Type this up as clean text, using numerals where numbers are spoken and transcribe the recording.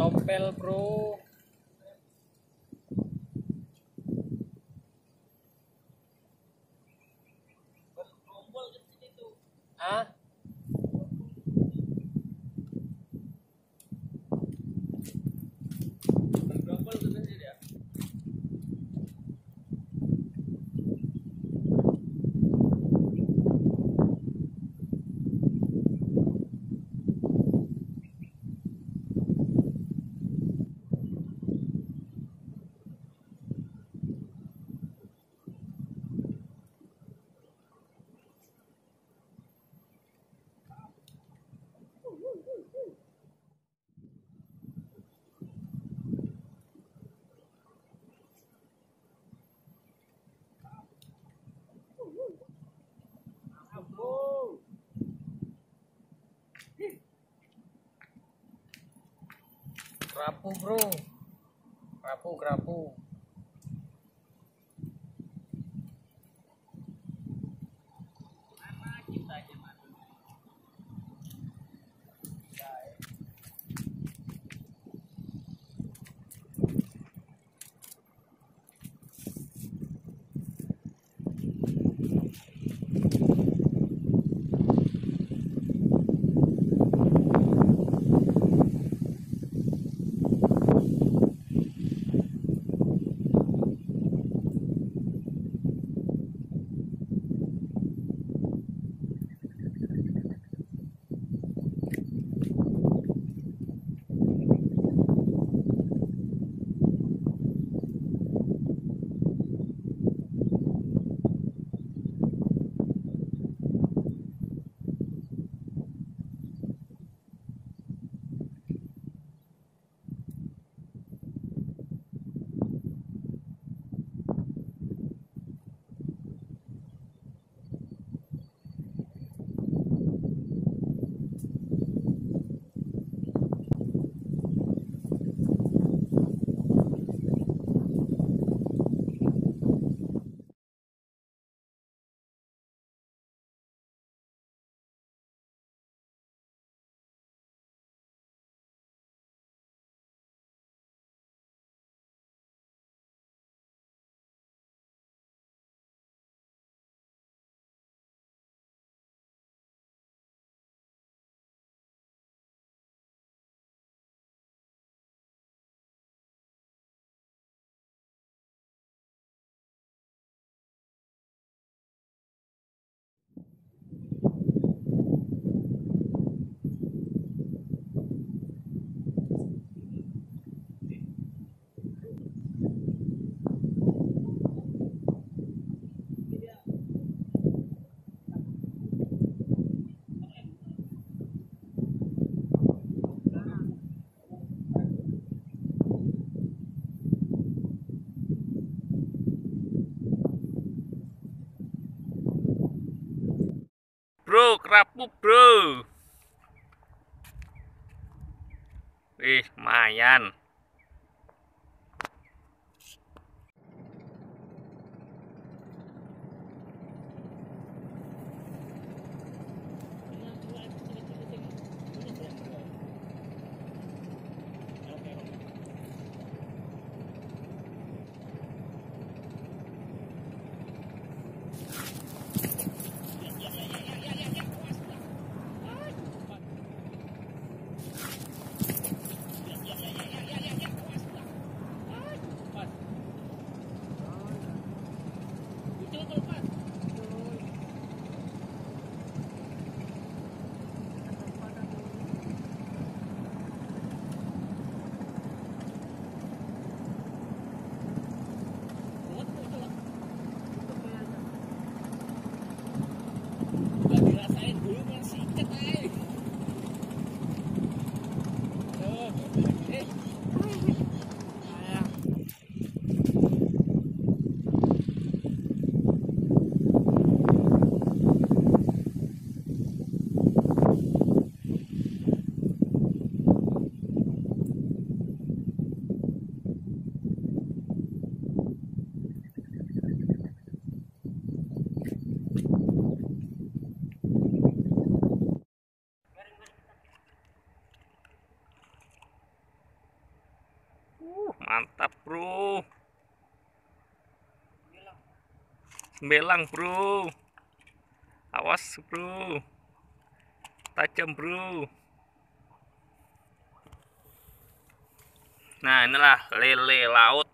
tompel bro. Hah? Kerapu bro, kerapu. Mana kita aja mati. Bro, kerapu bro. Wih, lumayan. Mantap, bro. Belang, bro. Awas, bro. Tajam, bro. Nah, inilah lele laut.